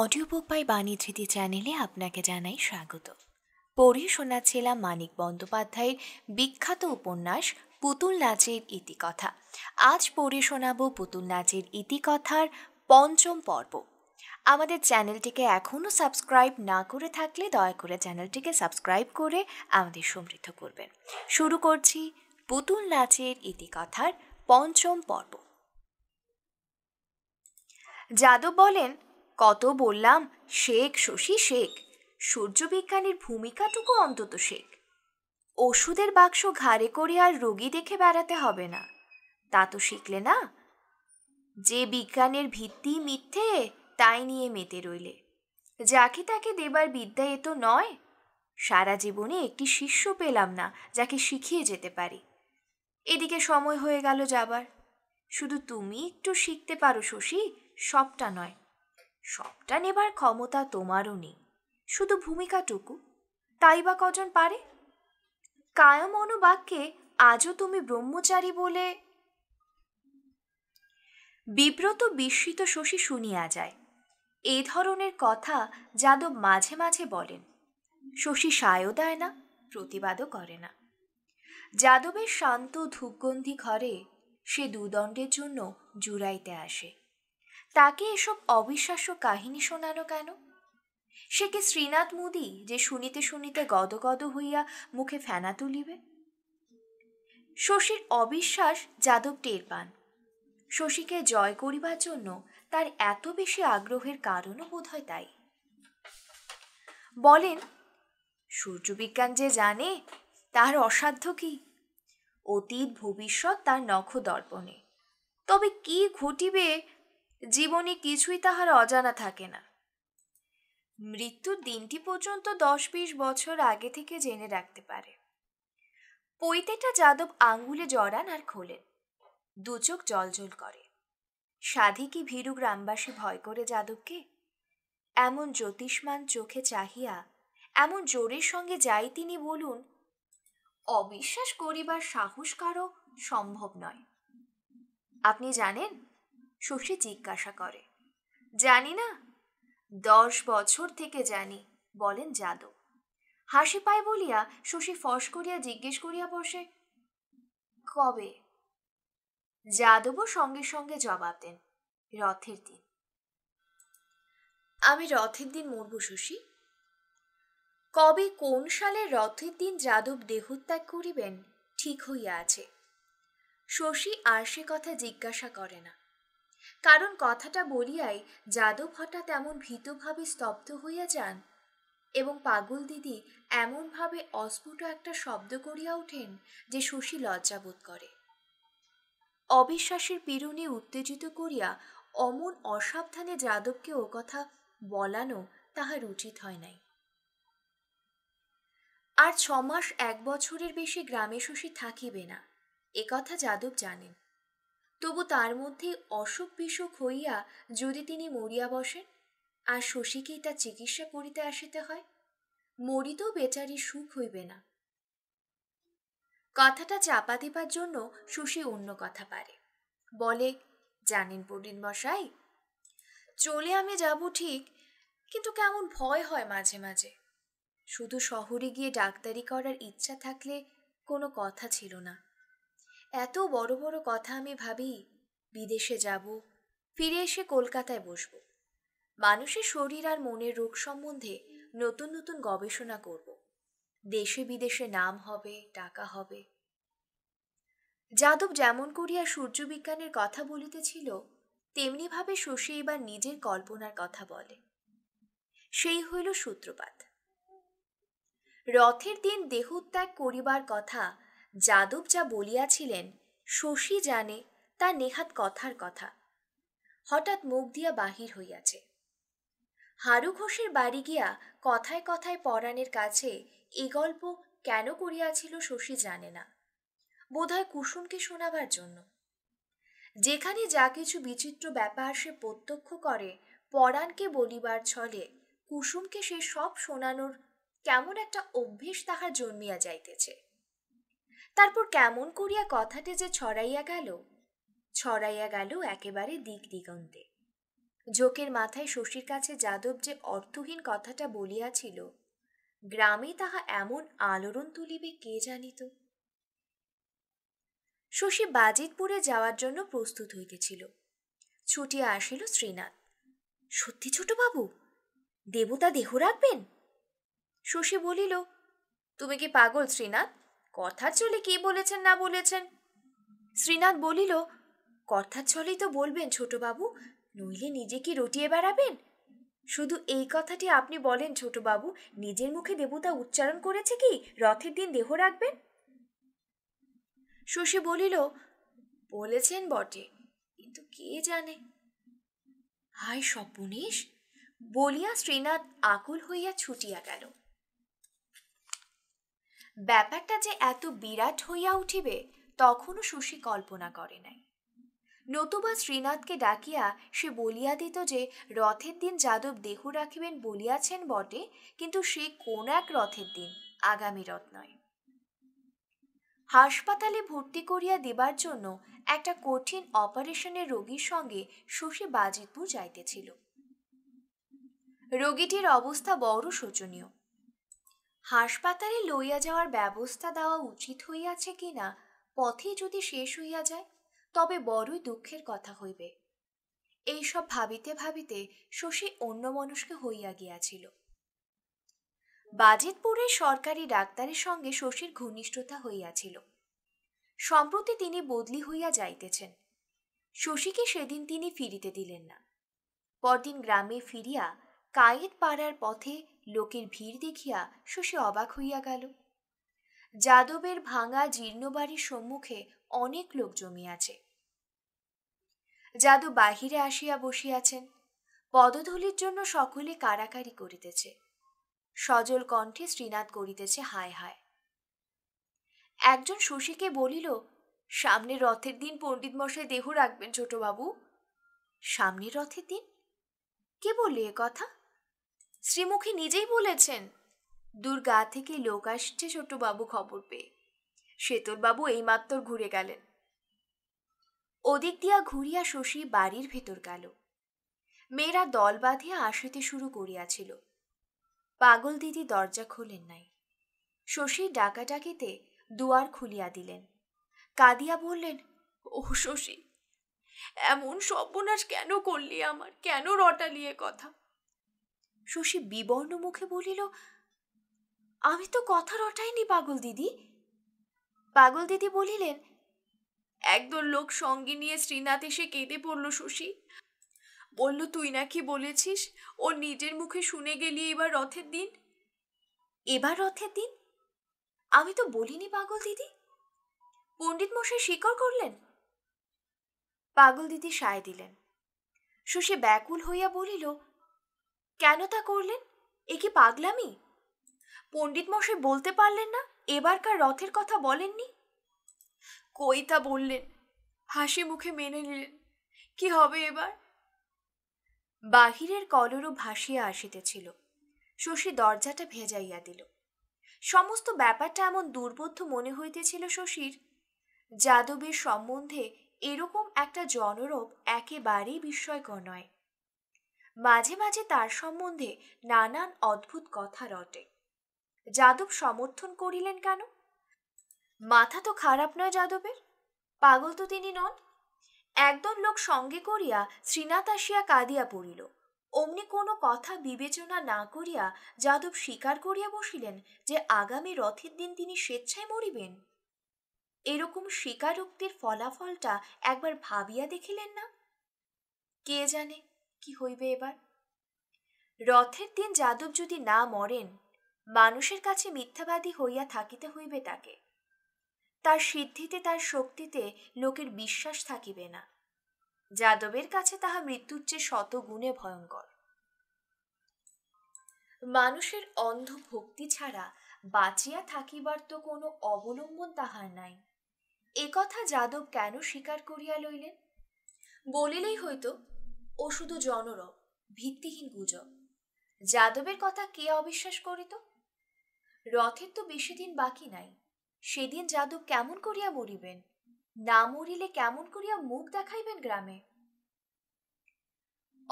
Audiobook by বাণী ধৃতি চ্যানেলে আপনাকে জানাই স্বাগত। পড়ে শোনাচ্ছিলাম মানিক বন্দ্যোপাধ্যায়ের বিখ্যাত উপন্যাস পুতুল নাচের ইতিকথা। আজ পড়ে শোনাব পুতুল নাচের ইতিকথার পঞ্চম পর্ব। আমাদের চ্যানেলটিকে এখনও সাবস্ক্রাইব না করে থাকলে দয়া করে চ্যানেলটিকে সাবস্ক্রাইব করে আমাদের সমৃদ্ধ করবেন। শুরু করছি পুতুল নাচের ইতিকথার পঞ্চম পর্ব। যাদব বলেন, কত বললাম শেখ শশী শেখ, সূর্যবিজ্ঞানীর ভূমিকাটুকু অন্তত শেখ। ওষুধের বাক্স ঘাড়ে করে আর রোগী দেখে বেড়াতে হবে না, তা তো শিখলে না। যে বিজ্ঞানের ভিত্তি মিথ্যে তাই নিয়ে মেতে রইলে, যাকে তাকে দেবার বিদ্যা এ তো নয়। সারা জীবনে একটি শিষ্য পেলাম না যাকে শিখিয়ে যেতে পারি। এদিকে সময় হয়ে গেল যাবার। শুধু তুমি একটু শিখতে পারো শশী, সবটা নয়। সবটা নেবার ক্ষমতা তোমারও নেই, শুধু ভূমিকাটুকু। তাই বা কজন পারে? কায়ম অনুবাক্যে আজও তুমি ব্রহ্মচারী বলে। বিব্রত বিস্মিত শশী শুনিয়া যায়। এ ধরনের কথা যাদব মাঝে মাঝে বলেন। শশী সায়ও দেয় না, প্রতিবাদও করে না। যাদবের শান্ত ধূপগন্ধি ঘরে সে দুদণ্ডের জন্য জুড়াইতে আসে। তাকে এসব অবিশ্বাস্য কাহিনী শোনানো কেন? সে কি শ্রীনাথ মুদি যে শুনিতে শুনিতে গদগদ হইয়া মুখে ফেনা তুলিবে? শশীর অবিশ্বাস যাদব টের পান। শশীকে জয় করিবার জন্য তার এত বেশি আগ্রহের কারণও বোধ হয় তাই। বলেন, সূর্যবিজ্ঞান যে জানে তার অসাধ্য কি? অতীত ভবিষ্যৎ তার নখদর্পণে। তবে কি ঘটিবে জীবনে কিছুই তাহার অজানা থাকে না। মৃত্যুর দিনটি পর্যন্ত 10-20 বছর আগে থেকে জেনে রাখতে পারে। পৈতেটা যাদব আঙ্গুলে জড়ান আর খোলেন। দুচোখ জলজল করে। সাধি কি ভীরু গ্রামবাসী ভয় করে যাদবকে? এমন জ্যোতিষমান চোখে চাহিয়া, এমন জোরের সঙ্গে যাই তিনি বলুন, অবিশ্বাস করিবার সাহস কারও সম্ভব নয়। আপনি জানেন? শশী জিজ্ঞাসা করে। জানি না, 10 বছর থেকে জানি, বলেন যাদব। হাসি পায় বলিয়া শশী ফস করিয়া জিজ্ঞেস করিয়া বসে, কবে? যাদবও সঙ্গে সঙ্গে জবাব দেন, রথের দিন। আমি রথের দিন মরব শশী। কবে কোন সালে রথের দিন যাদব দেহত্যাগ করিবেন ঠিক হইয়া আছে। শশী আর সে কথা জিজ্ঞাসা করে না, কারণ কথাটা বলিয়াই যাদব হঠাৎ এমন ভীতভাবে স্তব্ধ হইয়া যান এবং পাগল দিদি এমনভাবে অস্ফুট একটা শব্দ করিয়া ওঠেন যে শশী লজ্জাবোধ করে। অবিশ্বাসের পীড়নে উত্তেজিত করিয়া অমন অসাবধানে যাদবকে ও কথা বলানো তাহার উচিত হয় নাই। আর 6 মাস 1 বছরের বেশি গ্রামে শশী থাকিবে না, এ কথা যাদব জানেন। তবু তার মধ্যে অসুখ বিসুখ হইয়া যদি তিনি মরিয়া বসেন, আর শশীকেই তার চিকিৎসা করিতে আসিতে হয়, মরিতেও বেচারি সুখ হইবে না। কথাটা চাপা দিবার জন্য শশী অন্য কথা পারে। বলে, জানেন পণ্ডিত মশাই, চলে আমি যাব ঠিক, কিন্তু কেমন ভয় হয় মাঝে মাঝে। শুধু শহরে গিয়ে ডাক্তারি করার ইচ্ছা থাকলে কোনো কথা ছিল না। এত বড় বড় কথা আমি ভাবি, বিদেশে যাব, ফিরে এসে কলকাতায় বসব, মানুষের শরীর আর মনের রোগ সম্বন্ধে নতুন নতুন গবেষণা করব, দেশে বিদেশে নাম হবে, টাকা হবে। যাদব যেমন করিয়া সূর্যবিজ্ঞানের কথা বলিতেছিল, তেমনিভাবে শশী এবার নিজের কল্পনার কথা বলে। সেই হইল সূত্রপাত। রথের দিন দেহত্যাগ করিবার কথা যাদব যা বলিয়াছিলেন শশী জানে তা নেহাত কথার কথা, হঠাৎ মুখ দিয়া বাহির হইয়াছে। হারু ঘোষের বাড়ি গিয়া কথায় কথায় পরাণের কাছে এ গল্প কেন করিয়াছিল শশী জানে না, বোধহয় কুসুমকে শোনাবার জন্য। যেখানে যা কিছু বিচিত্র ব্যাপার সে প্রত্যক্ষ করে, পরাণকে বলিবার ছলে কুসুমকে সে সব শোনানোর কেমন একটা অভ্যেস তাহার জন্মিয়া যাইতেছে। তারপর কেমন করিয়া কথাটি যে ছড়াইয়া গেল একেবারে দিক দিগন্তে। ঝোঁকের মাথায় শশীর কাছে যাদব যে অর্থহীন কথাটা বলিয়াছিল, গ্রামে তাহা এমন আলোড়ন তুলিবে কে জানিত। শশী বাজিতপুরে যাওয়ার জন্য প্রস্তুত হইতেছিল, ছুটিয়া আসিল শ্রীনাথ। সত্যি ছোটবাবু, দেবতা দেহ রাখবেন? শশী বলিল, তুমি কি পাগল শ্রীনাথ? কথার চলে কি বলেছেন না বলেছেন। শ্রীনাথ বলিল, কথার চলেই তো বলবেন ছোটবাবু, নইলে নিজে কি রটিয়ে বেড়াবেন? শুধু এই কথাটি আপনি বলেন ছোটবাবু, নিজের মুখে দেবতা উচ্চারণ করেছে কি রথের দিন দেহ রাখবেন? শশী বলিল, বলেছেন বটে, কিন্তু কে জানে। হায় সপনেশ বলিয়া শ্রীনাথ আকুল হইয়া ছুটিয়া গেল। ব্যাপারটা যে এত বিরাট হইয়া উঠিবে তখনও শশী কল্পনা করে নাই, নতুবা শ্রীনাথকে ডাকিয়া সে বলিয়া দিত যে রথের দিন যাদব দেহ রাখিবেন বলিয়াছেন বটে, কিন্তু সে কোন এক রথের দিন, আগামী রথ নয়। হাসপাতালে ভর্তি করিয়া দেবার জন্য একটা কঠিন অপারেশনের রোগীর সঙ্গে শশী বাজিতপুর যাইতেছিল। রোগীটির অবস্থা বড় শোচনীয়। হাসপাতালে লইয়া যাওয়ার ব্যবস্থা দেওয়া উচিত হইয়াছে কিনা, পথে যদি শেষ হইয়া যায় তবে বড়ই দুঃখের কথা হইবে। এইসব ভাবিতে ভাবিতে শশী অন্যমনস্ক হইয়া গিয়াছিল। বাজিতপুরের সরকারি ডাক্তারের সঙ্গে শশীর ঘনিষ্ঠতা হইয়াছিল। সম্প্রতি তিনি বদলি হইয়া যাইতেছেন। শশীকে সেদিন তিনি ফিরিতে দিলেন না। পরদিন গ্রামে ফিরিয়া কায়েদ পাড়ার পথে লোকের ভিড় দেখিয়া শশী অবাক হইয়া গেল। যাদবের ভাঙা জীর্ণ বাড়ির সম্মুখে অনেক লোক জমিয়াছে। যাদব বাহিরে আসিয়া বসিয়াছেন, পদধূলির জন্য সকলে কাড়াকাড়ি করিতেছে। সজল কণ্ঠে শ্রীনাথ করিতেছে হায় হায়। একজন শশীকে বলিল, সামনে রথের দিন পণ্ডিত মশাই দেহ রাখবেন ছোটবাবু। সামনে রথের দিন? কে বললে এ কথা? শ্রীমুখী নিজেই বলেছেন। দূর গা থেকে লোক আসছে ছোটবাবু খবর পেয়ে। শ্বেতলবাবু এইমাত্র ঘুরে গেলেন। ওদিক দিয়া ঘুরিয়া শশী বাড়ির ভেতর গেল। মেয়েরা দল বাঁধিয়া আসিতে শুরু করিয়াছিল। পাগল দিদি দরজা খোলেন নাই। শশী ডাকাডাকিতে দুয়ার খুলিয়া দিলেন। কাঁদিয়া বললেন, ও শশী, এমন সর্বনাশ কেন করলি আমার, কেন রটালি এ কথা? শশী বিবর্ণ মুখে বলিল, আমি তো কথা রটাইনি পাগল দিদি। পাগল দিদি বলিলেন, একদল লোক সঙ্গে নিয়ে শ্রীনাথ এসে কেঁদে পড়ল শশী, বলল তুই নাকি বলেছিস, ও নিজের মুখে শুনে গেলি এবার রথের দিন। এবার রথের দিন? আমি তো বলিনি পাগল দিদি। পণ্ডিত মশাই স্বীকার করলেন? পাগল দিদি সায় দিলেন। শশী ব্যাকুল হইয়া বলিল, কেন তা করলেন? এ কি পাগলামি? পণ্ডিত মশাই বলতে পারলেন না এবারকার রথের কথা? বলেননি? কই তা বললেন। হাসি মুখে মেনে নিলেন। কি হবে এবার? বাহিরের কলরও ভাসিয়া আসিতেছিল। শশী দরজাটা ভেজাইয়া দিল। সমস্ত ব্যাপারটা এমন দুর্বোধ্য মনে হইতেছিল শশীর। যাদবের সম্বন্ধে এরকম একটা জনরব একেবারেই বিস্ময়কর নয়। মাঝে মাঝে তার সম্বন্ধে নানান অদ্ভুত কথা রটে। যাদব সমর্থন করিলেন কেন? মাথা তো খারাপ নয় যাদবের, পাগল তো তিনি নন। একদল লোক সঙ্গে করিয়া শ্রীনাথ আসিয়া কাঁদিয়া পড়িল। অমনি কোনো কথা বিবেচনা না করিয়া যাদব স্বীকার করিয়া বসিলেন যে আগামী রথের দিন তিনি স্বেচ্ছায় মরিবেন। এরকম স্বীকারোক্তির ফলাফলটা একবার ভাবিয়া দেখিলেন না? কে জানে কি হইবে এবার। রথের দিন যাদব যদি না মরেন, মানুষের কাছে মিথ্যাবাদী হইয়া থাকিতে হইবে তাকে। তার সিদ্ধিতে, তার শক্তিতে লোকের বিশ্বাস থাকিবে না। যাদবের কাছে তাহা মৃত্যুর চেয়ে শতগুণে ভয়ঙ্কর। মানুষের অন্ধ ভক্তি ছাড়া বাঁচিয়া থাকিবার তো কোনো অবলম্বন তাহার নাই। এ কথা যাদব কেন স্বীকার করিয়া লইলেন? বলিলেই হয়তো ও শুধু জনরব, ভিত্তিহীন গুজব। যাদবের কথা কে অবিশ্বাস করিত? রথের তো বেশি দিন বাকি নাই। সেদিন যাদব কেমন করিয়া মরিবেন? না মরিলে কেমন করিয়া মুখ দেখাইবেন গ্রামে?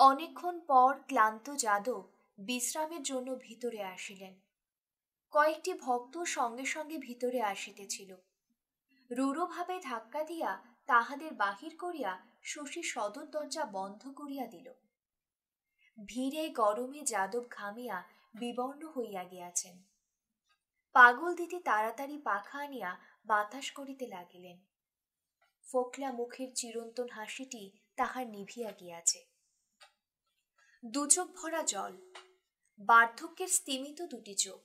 অনেকক্ষণ পর ক্লান্ত যাদব বিশ্রামের জন্য ভিতরে আসিলেন। কয়েকটি ভক্ত সঙ্গে সঙ্গে ভিতরে আসিতেছিল। রূঢ়ভাবে ধাক্কা দিয়া তাহাদের বাহির করিয়া শশী সদর দরজা বন্ধ করিয়া দিল। ভিড়ে গরমে যাদব ঘামিয়া বিবর্ণ হইয়া গিয়াছেন। পাগল দিতে তাড়াতাড়ি পাখা আনিয়া বাতাস করিতে লাগিলেন। ফোকলা মুখের চিরন্তন হাসিটি তাহার নিভিয়া গিয়াছে। দুচোখ ভরা জল, বার্ধক্যের স্তিমিত দুটি চোখ।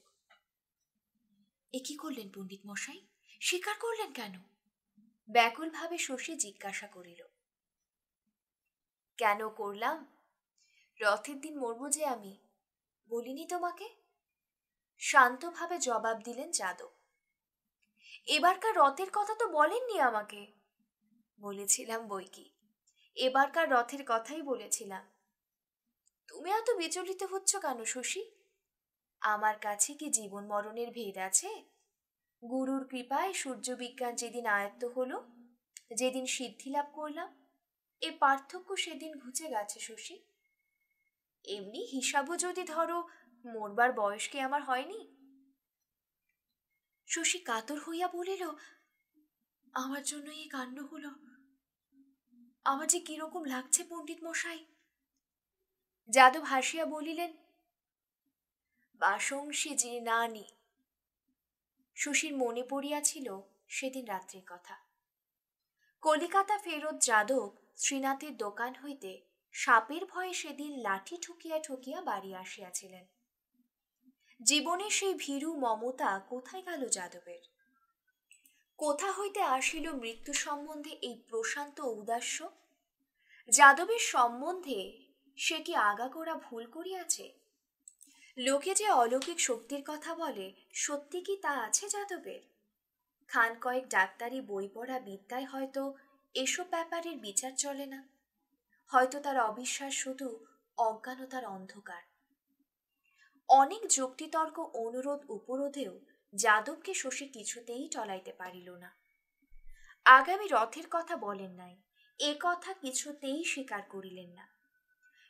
এ কি করলেন পণ্ডিত মশাই, স্বীকার করলেন কেন? ব্যাকুলভাবে শশী জিজ্ঞাসা করিল। কেন করলাম? রথের দিন মরব যে আমি, বলিনি তোমাকে? শান্তভাবে জবাব দিলেন যাদব। এবারকার রথের কথা তো বলেননি আমাকে। বলেছিলাম বই কি, এবারকার রথের কথাই বলেছিলাম। তুমি এত বিচলিত হচ্ছ কেন শশী? আমার কাছে কি জীবন মরণের ভেদ আছে? গুরুর কৃপায় সূর্যবিজ্ঞান যেদিন আয়ত্ত হলো, যেদিন সিদ্ধি লাভ করলাম, এ পার্থক্য সেদিন ঘুচে গেছে শশী। এমনি হিসাবও যদি ধরো, মরবার বয়স কি আমার হয়নি? শশী কাতর হইয়া বলিল, আমার জন্য এই কাণ্ড হলো। আমার যে কিরকম লাগছে পণ্ডিত মশাই। যাদব হাসিয়া বলিলেন, বাসংসী যে নানি। শশীর মনে পড়িয়াছিল সেদিন রাত্রির কথা। কলিকাতা ফেরত যাদব শ্রীনাথের দোকান হইতে সাপের ভয়ে সেদিন লাঠি ঠুকিয়া ঠুকিয়া বাড়ি আসিয়াছিলেন। জীবনে সেই ভীরু মমতা কোথায় গেল যাদবের? কোথা হইতে আসিল মৃত্যু সম্বন্ধে এই প্রশান্ত ঔদাস্য? যাদবের সম্বন্ধে সে কি আগাগোড়া ভুল করিয়াছে? লোকে যে অলৌকিক শক্তির কথা বলে, সত্যি কি তা আছে যাদবের? খান কয়েক ডাক্তারি বই পড়া বিদ্যায় হয়তো এসব ব্যাপারের বিচার চলে না। হয়তো তার অবিশ্বাস শুধু অজ্ঞানতার অন্ধকার। অনেক যুক্তিতর্ক, অনুরোধ উপরোধেও যাদবকে শশী কিছুতেই টলাইতে পারিল না। আগামী রথের কথা বলেন নাই, এ কথা কিছুতেই স্বীকার করিলেন না।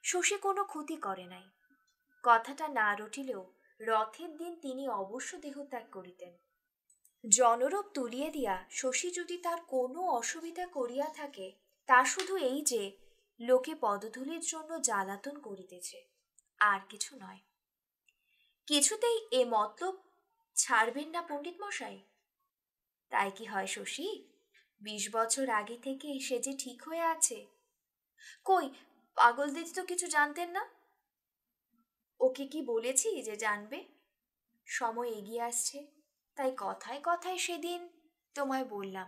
শশী কোনো ক্ষতি করে নাই, কথাটা না রটিলেও রথের দিন তিনি অবশ্য দেহত্যাগ করিতেন। জনরূপ তুলিয়ে দিয়া শশী যদি তার কোনো অসুবিধা করিয়া থাকে, তা শুধু এই যে লোকে পদধূলির জন্য জ্বালাতন করিতেছে, আর কিছু নয়। কিছুতেই এ মতলব ছাড়বেন না পণ্ডিত মশাই? তাই কি হয় শশী? 20 বছর আগে থেকে সে যে ঠিক হয়ে আছে। কই, পাগলদের তো কিছু জানতেন না? ওকে কি বলেছি যে জানবে? সময় এগিয়ে আসছে, তাই কথায় কথায় সেদিন তোমায় বললাম,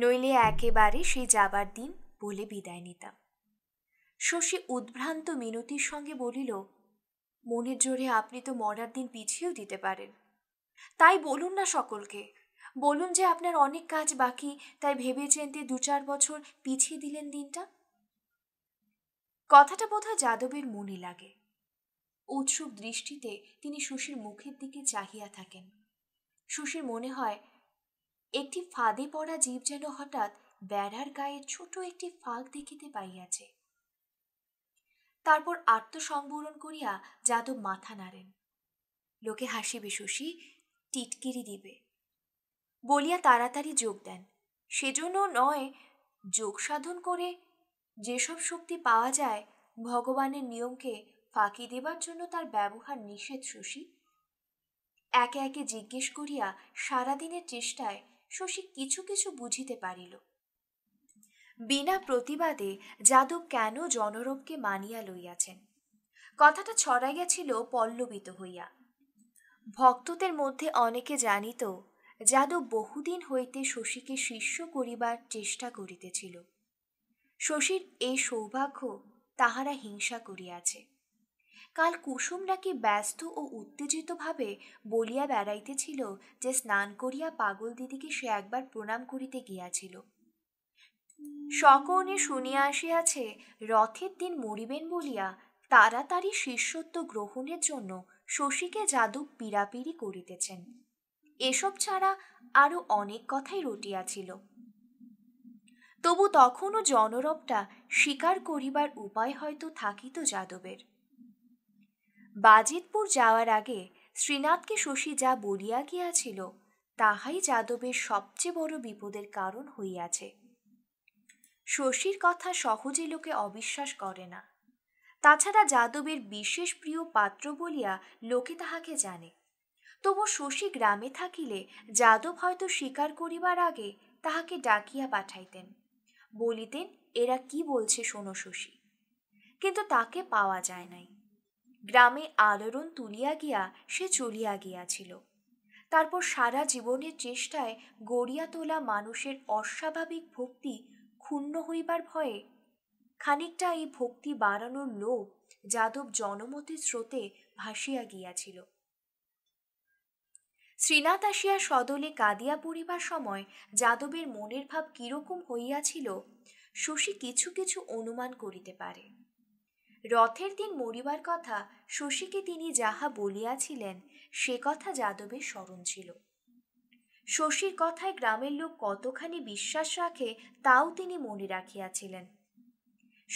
নইলে একেবারে সে যাবার দিন বলে বিদায় নিতাম। শশী উদ্ভ্রান্ত মিনতির সঙ্গে বলিল, মনের জোরে আপনি তো মরার দিন পিছিয়েও দিতে পারেন। তাই বলুন না সকলকে, বলুন যে আপনার অনেক কাজ বাকি, তাই ভেবে চিন্তে 2-4 বছর পিছিয়ে দিলেন দিনটা। কথাটা বোধহয় যাদবের মনে লাগে। উৎসুক দৃষ্টিতে তিনি শশীর মুখের দিকে চাহিয়া থাকেন। শশীর মনে হয় একটি ফাঁদে পড়া জীব যেন হঠাৎ বেড়ার গায়ে ছোট একটি ফাঁক দেখিতে পাইয়াছে। তারপর আত্মসম্বরণ করিয়া যাদব মাথা নাড়েন। লোকে হাসিবে শশী, টিটকিরি দিবে বলিয়া তাড়াতাড়ি যোগ দেন। সেজন্য নয়, যোগ সাধন করে যেসব শক্তি পাওয়া যায়, ভগবানের নিয়মকে ফাঁকি দেবার জন্য তার ব্যবহার নিষেধ। শশী একে একে জিজ্ঞেস করিয়া সারাদিনের চেষ্টায় শশী কিছু কিছু বুঝিতে পারিল। বিনা প্রতিবাদে যাদব কেন জনরবকে মানিয়া লইয়াছেন, কথাটা ছড়াইয়াছিল পল্লবিত হইয়া। ভক্তদের মধ্যে অনেকে জানিত যাদব বহুদিন হইতে শশীকে শিষ্য করিবার চেষ্টা করিতেছিল। শশীর এই সৌভাগ্য তাহারা হিংসা করিয়াছে। কাল কুসুম নাকি ব্যস্ত ও উত্তেজিতভাবে বলিয়া বেড়াইতেছিল যে স্নান করিয়া পাগল দিদিকে সে একবার প্রণাম করিতে গিয়াছিল। সকলে শুনিয়া আসিয়াছে রথের দিন মরিবেন বলিয়া তাড়াতাড়ি শিষ্যত্ব গ্রহণের জন্য শশীকে যাদব পীড়াপিড়ি করিতেছেন। এসব ছাড়া আরো অনেক কথাই রটিয়াছিল। তবু তখনও জনরবটা স্বীকার করিবার উপায় হয়তো থাকিত যাদবের। বাজিতপুর যাওয়ার আগে শ্রীনাথকে শশী যা বলিয়া গিয়াছিল তাহাই যাদবের সবচেয়ে বড় বিপদের কারণ হইয়াছে। শশীর কথা সহজে লোকে অবিশ্বাস করে না, তাছাড়া যাদবের বিশেষ প্রিয় পাত্র বলিয়া লোকে তাহাকে জানে। তবু শশী গ্রামে থাকিলে যাদব হয়তো স্বীকার করিবার আগে তাহাকে ডাকিয়া পাঠাইতেন, বলিতেন এরা কি বলছে শোনো শশী। কিন্তু তাকে পাওয়া যায় নাই। গ্রামে আলোড়ন তুলিয়া গিয়া সে চলিয়া গিয়াছিল। তারপর সারা জীবনের চেষ্টায় গড়িয়া তোলা মানুষের অস্বাভাবিক ভক্তি ক্ষুণ্ণ হইবার ভয়ে খানিকটা এই ভক্তি বাড়ানোর লোভ যাদব জনমতের স্রোতে ভাসিয়া গিয়াছিল। শ্রীনাথ আসিয়া সদলে কাঁদিয়া পড়িবার সময় যাদবের মনের ভাব কিরকম হইয়াছিল শশী কিছু কিছু অনুমান করিতে পারে। রথের দিন মরিবার কথা শশীকে তিনি যাহা বলিয়াছিলেন সে কথা যাদবের স্মরণ ছিল। শশীর কথায় গ্রামের লোক কতখানি বিশ্বাস রাখে তাও তিনি মনে রাখিয়াছিলেন।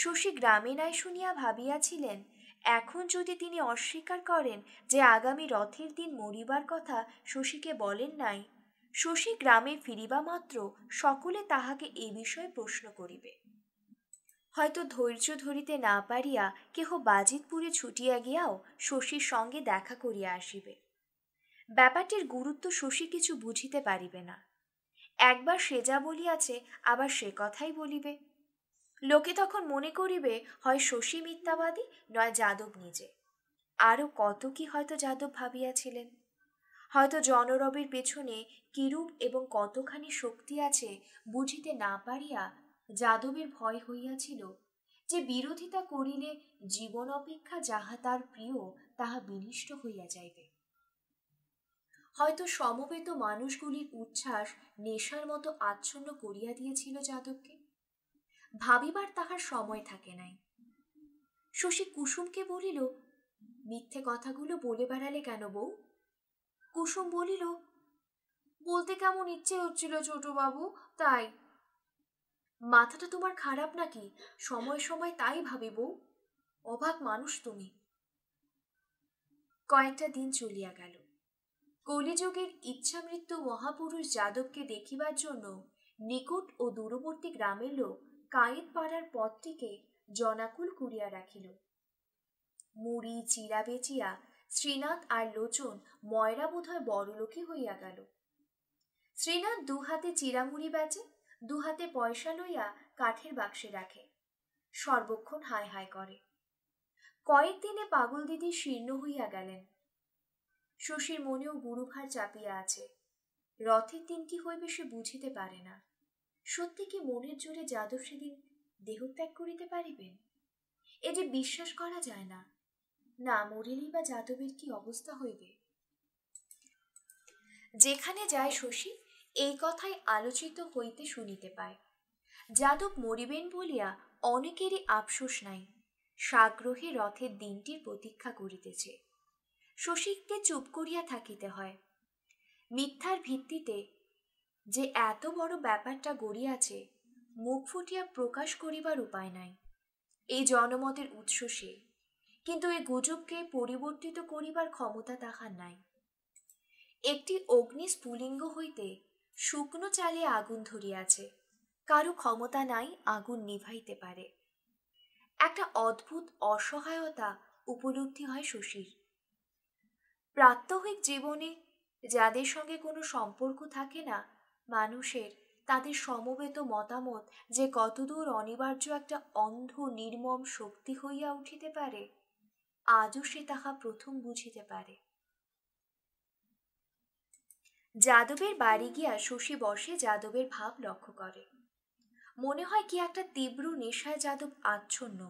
শশী গ্রামে নাই শুনিয়া ভাবিয়াছিলেন এখন যদি তিনি অস্বীকার করেন যে আগামী রথের দিন মরিবার কথা শশীকে বলেন নাই, শশী গ্রামে ফিরিবা মাত্র সকলে তাহাকে এ বিষয়ে প্রশ্ন করিবে। হয়তো ধৈর্য ধরিতে না পারিয়া কেহ বাজিতপুরে ছুটিয়া গিয়াও শশীর সঙ্গে দেখা করিয়া আসিবে। ব্যাপারটির গুরুত্ব শশী কিছু বুঝিতে পারিবে না। একবার সে যা বলিয়াছে আবার সে কথাই বলিবে। লোকে তখন মনে করিবে হয় শশী মিথ্যাবাদী নয় যাদব নিজে। আরও কত কি হয়তো যাদব ভাবিয়াছিলেন। হয়তো জনরবের পেছনে কিরূপ এবং কতখানি শক্তি আছে বুঝিতে না পারিয়া যাদবের ভয় হইয়াছিল যে বিরোধিতা করিলে জীবন অপেক্ষা যাহা তার প্রিয় তাহা বিনষ্ট হইয়া যাইবে। হয়তো সমবেত মানুষগুলির উচ্ছ্বাস নেশার মতো আচ্ছন্ন করিয়া দিয়েছিল যাদবকে। ভাবিবার তাহার সময় থাকে নাই। শশী কুসুমকে বলিল, মিথ্যে কথাগুলো বলে বেড়ালে কেন বউ? কুসুম বলিল, বলতে কেমন ইচ্ছে হচ্ছিল ছোটবাবু, তাই। মাথাটা তোমার খারাপ নাকি? সময় সময় তাই ভাবি বউ, অবাক মানুষ তুমি। কয়েকটা দিন চলিয়া গেল। কলিযুগের ইচ্ছামৃত্যু মহাপুরুষ যাদবকে দেখিবার জন্য নিকট ও দূরবর্তী গ্রামের লোক কায়েদ পাড়ার পথটিকে জনাকুল করিয়া রাখিল। মুড়ি চিরা বেচিয়া শ্রীনাথ আর লোচন ময়রা বোধহয় বড়লোকই হইয়া গেল। শ্রীনাথ দুহাতে চিরামুড়ি বেচে, দুহাতে পয়সা লইয়া কাঠের বাক্সে রাখে, সর্বক্ষণ হায় হায় করে। কয়েকদিনে পাগল দিদি শীর্ণ হইয়া গেলেন। শশীর মনেও গুরুভার চাপিয়া আছে। রথের দিন কি হইবে সে বুঝিতে পারে না। সত্যি কি মনের জোরে যাদব সেদিন দেহত্যাগ করিতে পারিবেন? এ যে বিশ্বাস করা যায় না। না মরিলেই বা যাদবের কি অবস্থা হইবে? যেখানে যায় শশী এই কথাই আলোচিত হইতে শুনিতে পায়। যাদব মরিবেন বলিয়া অনেকেরই আফসোস নাই, সাগ্রহে রথের দিনটির প্রতীক্ষা করিতেছে। শশীকে চুপ করিয়া থাকিতে হয়। মিথ্যার ভিত্তিতে যে এত বড় ব্যাপারটা গড়িয়াছে মুখ ফুটিয়া প্রকাশ করিবার উপায় নাই। এই জনমতের উৎস সে, কিন্তু এই গুজবকে পরিবর্তিত করিবার ক্ষমতা তাহার নাই। একটি অগ্নি স্ফুলিঙ্গ হইতে শুকনো চালে আগুন ধরিয়াছে, কারো ক্ষমতা নাই আগুন নিভাইতে পারে। একটা অদ্ভুত অসহায়তা উপলব্ধি হয় শশীর। প্রাত্যহিক জীবনে যাদের সঙ্গে কোনো সম্পর্ক থাকে না মানুষের, তাদের সমবেত মতামত যে কতদূর অনিবার্য একটা অন্ধ নির্মম শক্তি হইয়া উঠিতে পারে আজও সে তাহা প্রথম বুঝিতে পারে। যাদবের বাড়ি গিয়া শশী বসে যাদবের ভাব লক্ষ্য করে। মনে হয় কি একটা তীব্র নেশায় যাদব আচ্ছন্ন,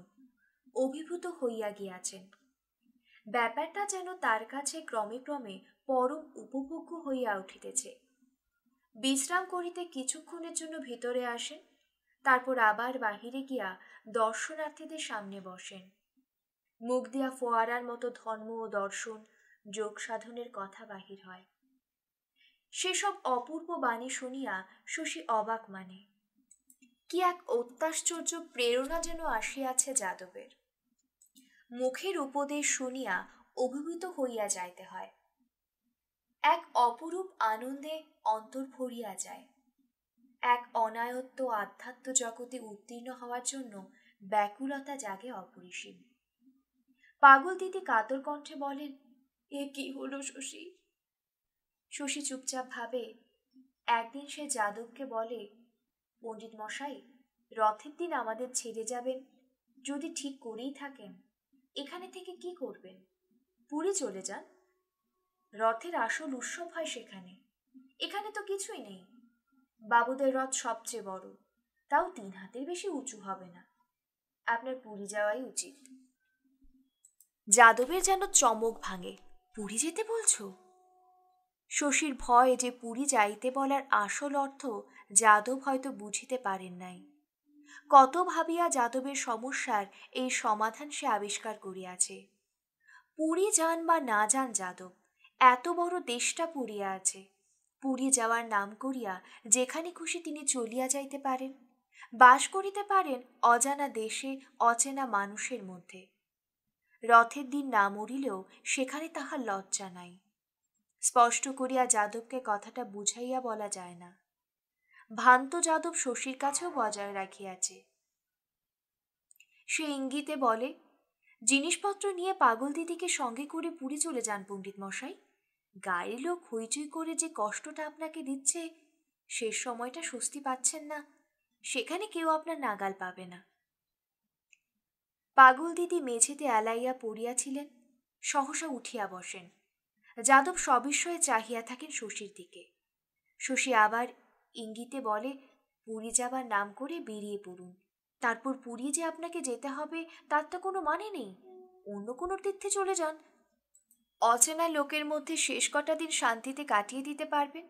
অভিভূত হইয়া গিয়াছেন। ব্যাপারটা যেন তার কাছে ক্রমে ক্রমে পরম উপভোগ্য হইয়া উঠিতেছে। বিশ্রাম করিতে কিছুক্ষণের জন্য ভিতরে আসেন, তারপর আবার বাহিরে গিয়া দর্শনার্থীদের সামনে বসেন। মুখ দিয়া ফোয়ারার মতো ধর্ম ও দর্শন যোগ সাধনের কথা বাহির হয়। সেসব অপূর্ব বাণী শুনিয়া শশী অবাক মানে। কি এক অত্যাশ্চর্য প্রেরণা যেন আসিয়াছে যাদবের। মুখের উপদেশ শুনিয়া অভিভূত হইয়া যাইতে হয়, এক অপরূপ আনন্দে অন্তর ভরিয়া যায়। এক অনায়ত্ত আধ্যাত্ম জগতে উত্তীর্ণ হওয়ার জন্য ব্যাকুলতা জাগে অপরিসীম। পাগল দিদি কাতর কণ্ঠে বলেন, এ কি হলো শশী? শশী চুপচাপ ভাবে। একদিন সে যাদবকে বলে, পণ্ডিত মশাই, রথের দিন আমাদের ছেড়ে যাবেন যদি ঠিক করেই থাকেন। এখানে থেকে কি করবেন? পুরী চলে যান, রথের আসল উৎসব হয় সেখানে। এখানে তো কিছুই নেই। বাবুদের রথ সবচেয়ে বড়, তাও 3 হাতের বেশি উঁচু হবে না। আপনার পুরী যাওয়াই উচিত। যাদবের যেন চমক ভাঙে। পুরী যেতে বলছো? শশীর ভয় যে পুরী যাইতে বলার আসল অর্থ যাদব হয়তো বুঝিতে পারেন নাই। কত ভাবিয়া যাদবের সমস্যার এই সমাধান সে আবিষ্কার করিয়াছে। পুরী যান বা না যান যাদব, এত বড় দেশটা পড়িয়া আছে। পুরী যাওয়ার নাম করিয়া যেখানে খুশি তিনি চলিয়া যাইতে পারেন, বাস করিতে পারেন অজানা দেশে, অচেনা মানুষের মধ্যে। রথের দিন না মরিলেও সেখানে তাহার লজ্জা নাই। স্পষ্ট করিয়া যাদবকে কথাটা বুঝাইয়া বলা যায় না। ভান্ত যাদব শশীর কাছেও বজায় রাখিয়াছে। সে ইঙ্গিতে বলে, জিনিসপত্র নিয়ে পাগল দিদিকে সঙ্গে করে পুরী চলে যান পণ্ডিত মশাই। গাড়ির লোক হইচই করে যে কষ্টটা আপনাকে দিচ্ছে, সে সময়টা স্বস্তি পাচ্ছেন না। সেখানে কেউ আপনার নাগাল পাবে না। পাগল দিদি মেঝেতে এলাইয়া পড়িয়াছিলেন, সহসা উঠিয়া বসেন। যাদব সবিস্ময়ে চাহিয়া থাকেন শশীর দিকে। শশী আবার ইঙ্গিতে বলে, পুরী যাবার নাম করে বেরিয়ে পড়ুন। তারপর পুরী যে আপনাকে যেতে হবে তার তো কোনো মানে নেই। অন্য কোনো তীর্থে চলে যান। অচেনা লোকের মধ্যে শেষ কটা দিন শান্তিতে কাটিয়ে দিতে পারবেন।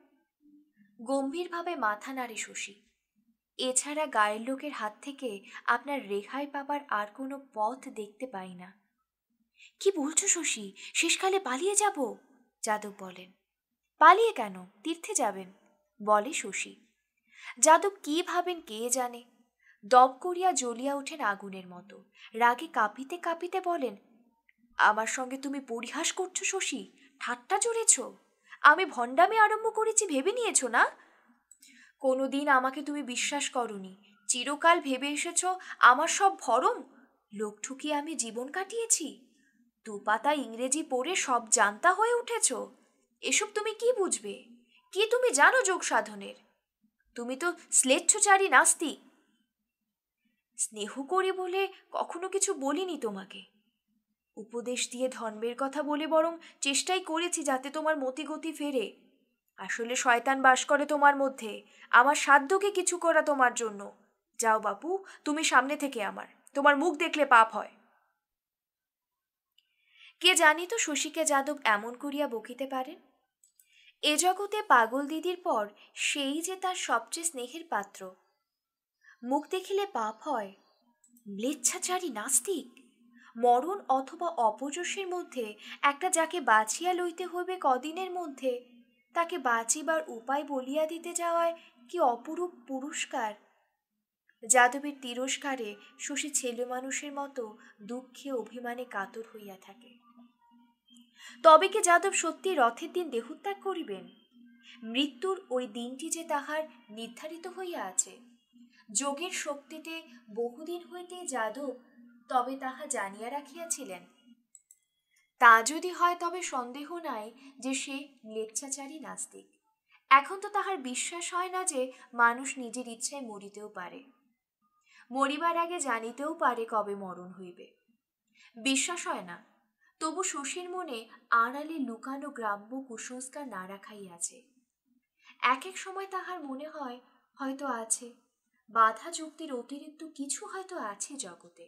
গম্ভীরভাবে মাথা নাড়ে শশী। এছাড়া গায়ের লোকের হাত থেকে আপনার রেহাই পাবার আর কোনো পথ দেখতে পাই না। কি বলছো শশী, শেষকালে পালিয়ে যাব? যাদব বলেন। পালিয়ে কেন, তীর্থে যাবেন, বলে শশী। যাদব কি ভাবেন কে জানে। দপ করিয়া জ্বলিয়া ওঠেন আগুনের মতো। রাগে কাঁপিতে কাঁপিতে বলেন, আমার সঙ্গে তুমি পরিহাস করছো শশী? ঠাট্টা জুড়েছ? আমি ভণ্ডামি আরম্ভ করেছি ভেবে নিয়েছ না? কোনোদিন আমাকে তুমি বিশ্বাস করনি। চিরকাল ভেবে এসেছ আমার সব ভরম, লোক ঠুকিয়ে আমি জীবন কাটিয়েছি। 2 পাতা ইংরেজি পড়ে সব জানতা হয়ে উঠেছ। এসব তুমি কি বুঝবে? কি তুমি জানো যোগ সাধনের? তুমি তো স্লেচ্ছচারী নাস্তিক। স্নেহ করি বলে কখনো কিছু বলিনি তোমাকে। উপদেশ দিয়ে ধর্মের কথা বলে বরং চেষ্টাই করেছি যাতে তোমার মতিগতি ফেরে। আসলে শয়তান বাস করে তোমার মধ্যে। আমার সাধ্যকে কিছু করা তোমার জন্য। যাও বাপু, তুমি সামনে থেকে আমার, তোমার মুখ দেখলে পাপ হয়। কে জানি তো শশীকে যাদব এমন করিয়া বকিতে পারেন। এ জগতে পাগল দিদির পর সেই যে তার সবচেয়ে স্নেহের পাত্র। মুখ দেখিলে পাপ হয়, ম্লেচ্ছাচারী নাস্তিক। মরণ অথবা অপযশের মধ্যে একটা যাকে বাঁচিয়া লইতে হইবে কদিনের মধ্যে, তাকে বাঁচিবার উপায় বলিয়া দিতে যাওয়ায় কি অপরূপ পুরস্কার। যাদবের তিরস্কারে শশী ছেলে মানুষের মতো দুঃখে অভিমানে কাতর হইয়া থাকে। তবে কি যাদব সত্যি রথের দিন দেহত্যাগ করিবেন? মৃত্যুর ওই দিনটি যে তাহার নির্ধারিত হইয়া আছে। যোগের শক্তিতে বহুদিন হইতে যাদব তবে তাহা জানিয়া রাখিয়াছিলেন। তা যদি হয় তবে সন্দেহ নাই যে সে লেচ্ছাচারী নাস্তিক। এখন তো তাহার বিশ্বাস হয় না যে মানুষ নিজের ইচ্ছায় মরিতেও পারে, মরিবার আগে জানিতেও পারে কবে মরণ হইবে। বিশ্বাস হয় না, তবু শশীর মনে আড়ালে লুকানো গ্রাম্য কুসংস্কার না রাখাই আছে। এক এক সময় তাহার মনে হয় হয়তো আছে, বাধা যুক্তির অতিরিক্ত কিছু হয়তো আছে জগতে।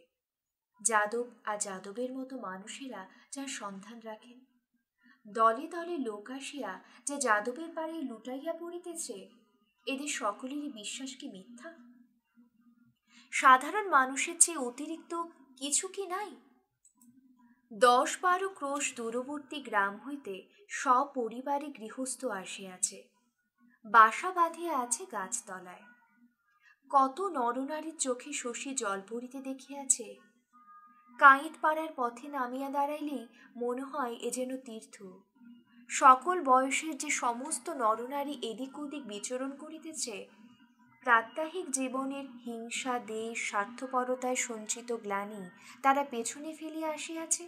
যাদব আর যাদবের মতো মানুষেরা যার সন্ধান রাখেন, দলে দলে লোক আসিয়া যে যাদবের পারে লুটাইয়া পড়িতেছে, এদের সকলেরই বিশ্বাস কি মিথ্যা? সাধারণ মানুষের চেয়ে অতিরিক্ত কিছু কি নাই? 10-12 ক্রোশ দূরবর্তী গ্রাম হইতে সপরিবারে গৃহস্থ আসিয়াছে, বাসা বাঁধিয়া আছে গাছতলায়। কত নরনারীর চোখে শশী জল ভরিতে দেখিয়াছে। কাঁইট পাড়ার পথে নামিয়া দাঁড়াইলেই মনে হয় এ যেন তীর্থ। সকল বয়সের যে সমস্ত নরনারী এদিক ওদিক বিচরণ করিতেছে, প্রাত্যহিক জীবনের হিংসা, দেশ, স্বার্থপরতায় সঞ্চিত গ্লানি তারা পেছনে ফেলিয়া আসিয়াছে,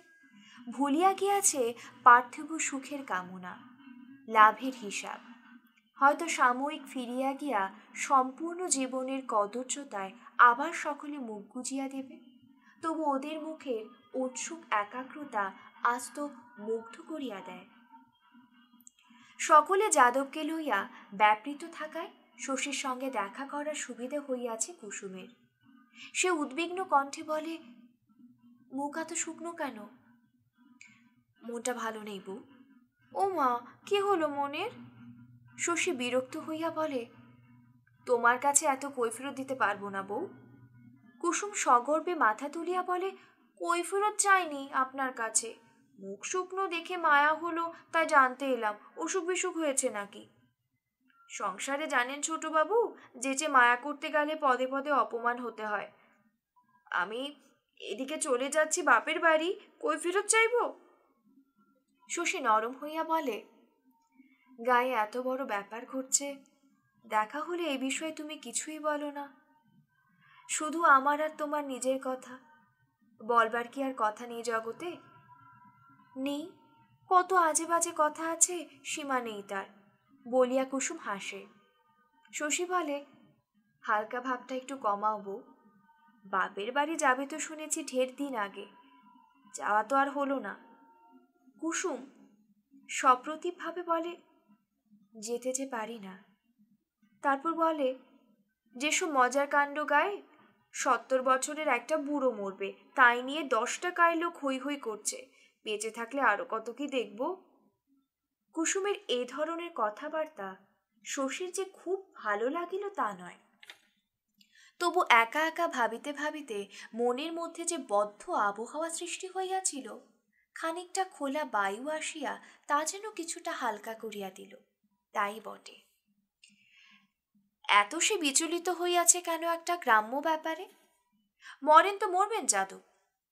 ভুলিয়া গিয়াছে পার্থিব সুখের কামনা, লাভের হিসাব। হয়তো সাময়িক ফিরিয়া গিয়া সম্পূর্ণ জীবনের কদর্যতায় আবার সকলে মুখ গুজিয়া দেবে, তবু ওদের মুখের উৎসুক একাগ্রতা আজ তো মুগ্ধ করিয়া দেয়। সকলে যাদবকে লইয়া ব্যাপৃত থাকায় শশীর সঙ্গে দেখা করার সুবিধা হইয়াছে কুসুমের। সে উদ্বিগ্ন কণ্ঠে বলে, মুখ এত শুকনো কেন? মনটা ভালো নেই বউ। ও মা, কি হলো মনের? শশী বিরক্ত হইয়া বলে, তোমার কাছে এত কৈফিরত দিতে পারবো না বউ। কুসুম সগর্বে মাথা তুলিয়া বলে, কৈফিরত চাইনি আপনার কাছে, মুখ শুকনো দেখে মায়া হলো তাই জানতে এলাম অসুখ বিসুখ হয়েছে নাকি। সংসারে জানেন ছোটবাবু, যে মায়া করতে গেলে পদে পদে অপমান হতে হয়। আমি এদিকে চলে যাচ্ছি বাপের বাড়ি, কৈফিরত চাইব? শশী নরম হইয়া বলে, গায়ে এত বড় ব্যাপার ঘটছে, দেখা হলে এ বিষয়ে তুমি কিছুই বলো না। শুধু আমার আর তোমার নিজের কথা, বলবার কি আর কথা নেই জগতে? নেই, কত আজে বাজে কথা আছে, সীমা নেই তার, বলিয়া কুসুম হাসে। শশী বলে, হালকা ভাবটা একটু কমাও বউ। বাপের বাড়ি যাবে তো শুনেছি ঢের দিন আগে, যাওয়া তো আর হলো না। কুসুম সপ্রতিভভাবে বলে, যেতে যে পারি না। তারপর বলে, যেসব মজার কাণ্ড গায়ে, 70 বছরের একটা বুড়ো মরবে তাই নিয়ে 10টা গায়ে লোক হৈ হৈ করছে, বেঁচে থাকলে আরো কত কি দেখব। কুসুমের এ ধরনের কথাবার্তা শশীর যে খুব ভালো লাগিল তা নয়, তবু একা একা ভাবিতে ভাবিতে মনের মধ্যে যে বদ্ধ আবহাওয়া সৃষ্টি হইয়াছিল, খানিকটা খোলা বায়ু আসিয়া তা যেন কিছুটা হালকা করিয়া দিল। তাই বটে, এত সে বিচলিত হইয়াছে কেন একটা গ্রাম্য ব্যাপারে? মরেন তো মরবেন যাদব,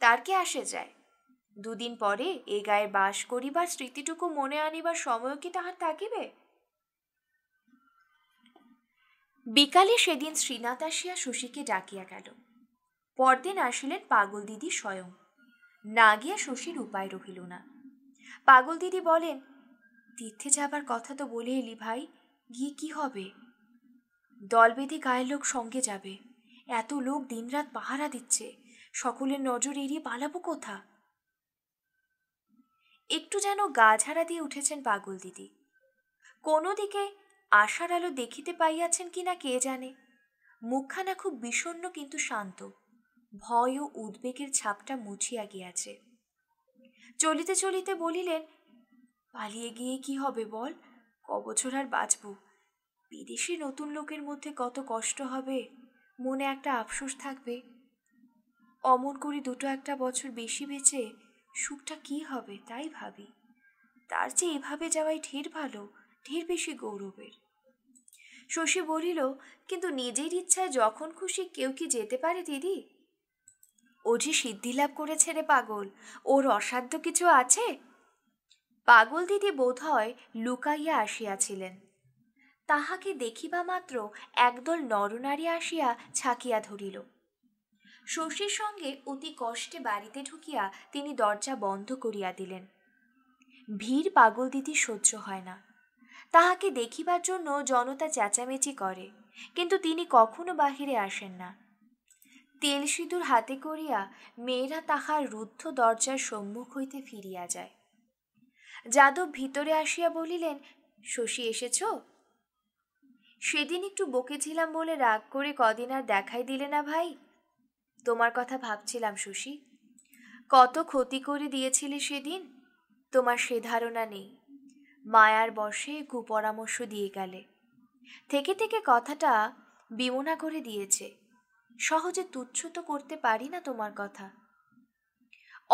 তার কে আসে যায়? দুদিন পরে এ গায়ে বাস করিবার স্মৃতিটুকু মনে আনিবার সময় কি তাহার থাকিবে? বিকালে সেদিন শ্রীনাথ আসিয়া শশীকে ডাকিয়া গেল। পরদিন আসিলেন পাগল দিদি স্বয়ং। না গিয়া শশীর উপায় রহিল না। পাগল দিদি বলেন, তীর্থে যাবার কথা তো বলে এলি ভাই, গিয়ে কি হবে? দলবেঁধে গায়ের লোক সঙ্গে যাবে, এত লোক দিনরাত পাহারা দিচ্ছে, সকলের নজর এড়িয়ে পালাবো কোথা? একটু যেন গা ঝাড়া দিয়ে উঠেছেন পাগল দিদি। কোনো দিকে আশার আলো দেখিতে পাইয়াছেন কিনা কে জানে, মুখখানা খুব বিষণ্ণ কিন্তু শান্ত, ভয় ও উদ্বেগের ছাপটা মুছিয়া গিয়াছে। চলিতে চলিতে বলিলেন, পালিয়ে গিয়ে কি হবে বল, কবছর আর বাঁচব? বিদেশি নতুন লোকের মধ্যে কত কষ্ট হবে, মনে একটা আফসোস থাকবে। অমন করে 2-1 বছর বেশি বেঁচে সুখটা কি হবে তাই ভাবি। তার চেয়ে এভাবে যাওয়াই ঢের ভালো, ঢের বেশি গৌরবের। শশী বলিল, কিন্তু নিজের ইচ্ছায় যখন খুশি কেউ কি যেতে পারে দিদি? ও যে সিদ্ধিলাভ করেছে রে পাগল, ওর অসাধ্য কিছু আছে? পাগল দিদি বোধ হয় লুকাইয়া আসিয়াছিলেন। তাহাকে দেখিবা মাত্র একদল নরনারী আসিয়া ছাকিয়া ধরিল। শশীর সঙ্গে অতি কষ্টে বাড়িতে ঢুকিয়া তিনি দরজা বন্ধ করিয়া দিলেন। ভিড় পাগল দিদি সহ্য হয় না, তাহাকে দেখিবার জন্য জনতা চেঁচামেচি করে, কিন্তু তিনি কখনো বাহিরে আসেন না। তেল সিঁদুর হাতে করিয়া মেয়েরা তাহার রুদ্ধ দরজার সম্মুখ হইতে ফিরিয়া যায়। যাদব ভিতরে আসিয়া বলিলেন, শশী এসেছ? সেদিন একটু বকেছিলাম বলে রাগ করে কদিন আর দেখাই দিলে না ভাই। তোমার কথা ভাবছিলাম শশী, কত ক্ষতি করে দিয়েছিলে সেদিন, তোমার সে ধারণা নেই। মায়ার বশে কুপরামর্শ দিয়ে গেলে, থেকে থেকে কথাটা বিমনা করে দিয়েছে, সহজে তুচ্ছ তো করতে পারি না তোমার কথা।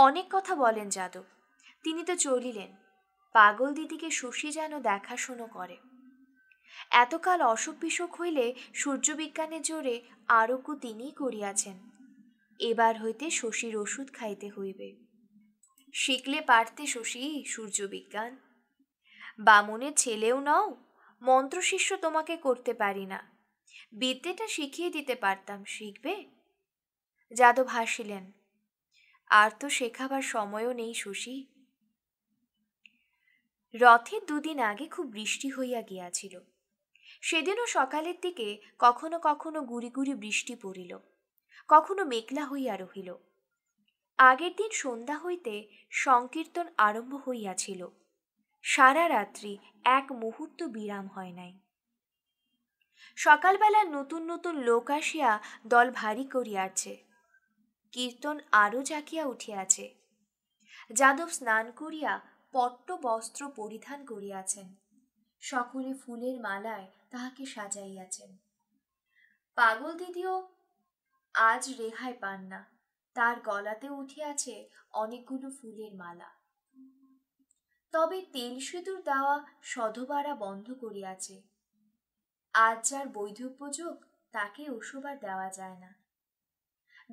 অনেক কথা বলেন যাদব। তিনি তো চলিলেন, পাগল দিদিকে শশী যেন দেখাশুনো করে। এতকাল অসুখ বিসুখ হইলে সূর্যবিজ্ঞানে জোরে আরোগ্য তিনি করিয়াছেন, এবার হইতে শশীর ওষুধ খাইতে হইবে। শিখলে পারতে শশী সূর্যবিজ্ঞান। বামুনের ছেলেও নও, মন্ত্রশিষ্য তোমাকে করতে পারি না, বিদ্যেটা শিখিয়ে দিতে পারতাম, শিখবে? যাদব হাসিলেন, আর তো শেখাবার সময়ও নেই শশী। রথের দুদিন আগে খুব বৃষ্টি হইয়া গিয়াছিল, সেদিনও সকালের দিকে কখনো কখনো গুড়ি গুড়ি বৃষ্টি পড়িল, কখনো মেঘলা হইয়া রহিল। আগের দিন সন্ধ্যা হইতে সংকীর্তন আরম্ভ হইয়াছিল, সারা রাত্রি এক মুহূর্ত বিরাম হয় নাই। সকালবেলা নতুন নতুন লোক আসিয়া দল ভারী করিয়াছে, কীর্তন আরও জাকিয়া উঠিয়াছে। যাদব স্নান করিয়া পট্ট বস্ত্র পরিধান করিয়াছেন, সকলে ফুলের মালায় তাহাকে সাজাইয়াছেন। পাগল দিদিও আজ রেহাই পান না, তার গলাতে উঠিয়াছে অনেকগুলো ফুলের মালা। তবে তেল সিঁদুর দেওয়া সধবারা বন্ধ করিয়াছে, আজ যার বৈধব্যযোগ তাকে ওসবার দেওয়া যায় না।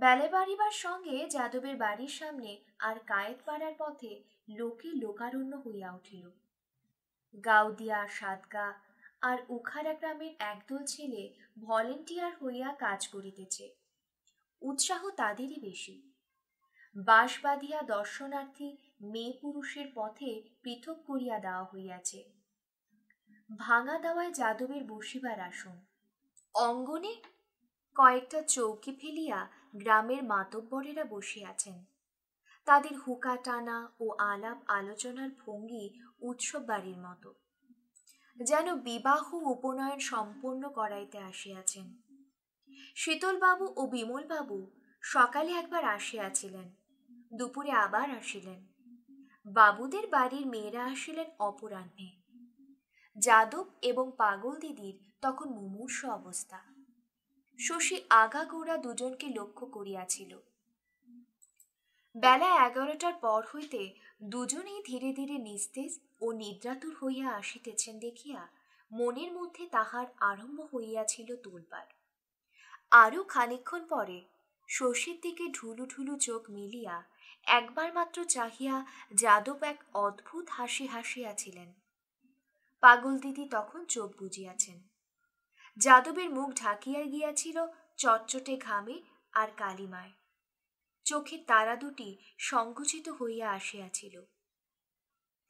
বেলে বাড়িবার সঙ্গে যাদবের বাড়ির সামনে আর কায়েত পাড়ার পথে লোকে লোকারণ্য হইয়া উঠিল। গাউদিয়া, সাদগা আর উখারা গ্রামের একদল ছেলে ভলেন্টিয়ার হইয়া কাজ করিতেছে, উৎসাহ তাদেরই বেশি। বাঁশ বাঁধিয়া দর্শনার্থী মেয়ে পুরুষের পথে পৃথক করিয়া দেওয়া হইয়াছে। ভাঙা দেওয়ায় যাদবের বসিবার আসন। অঙ্গনে কয়েকটা চৌকি ফেলিয়া গ্রামের মাতব্বরেরা বসিয়াছেন, তাদের হুকা টানা ও আলাপ আলোচনার ভঙ্গি উৎসব বাড়ির মতো, যেন বিবাহ উপনয়ন সম্পন্ন করাইতে আসিয়াছেন। শীতলবাবু ও বিমলবাবু সকালে একবার আসিয়াছিলেন, দুপুরে আবার আসিলেন। বাবুদের বাড়ির মেয়েরা আসিলেন অপরাহ্নে। যাদব এবং পাগল দিদির তখন মুমূর্ষ অবস্থা। শশী আগাগোড়া দুজনকে লক্ষ্য করিয়াছিল। বেলা ১১টার পর হইতে দুজনেই ধীরে ধীরে নিস্তেজ ও নিদ্রাতুর হইয়া আসিতেছেন দেখিয়া মনের মধ্যে তাহার আরম্ভ হইয়াছিল তোলপাড়। আরও খানিকক্ষণ পরে শশীর দিকে ঢুলু ঢুলু চোখ মেলিয়া একবার মাত্র চাহিয়া যাদব এক অদ্ভুত হাসি হাসিয়াছিলেন। পাগল দিদি তখন চোখ বুজিয়াছেন। যাদবের মুখ ঢাকিয়া গিয়াছিল চটচটে ঘামে আর কালিমায়, চোখের তারা দুটি সংকুচিত হইয়া আসিয়াছিল।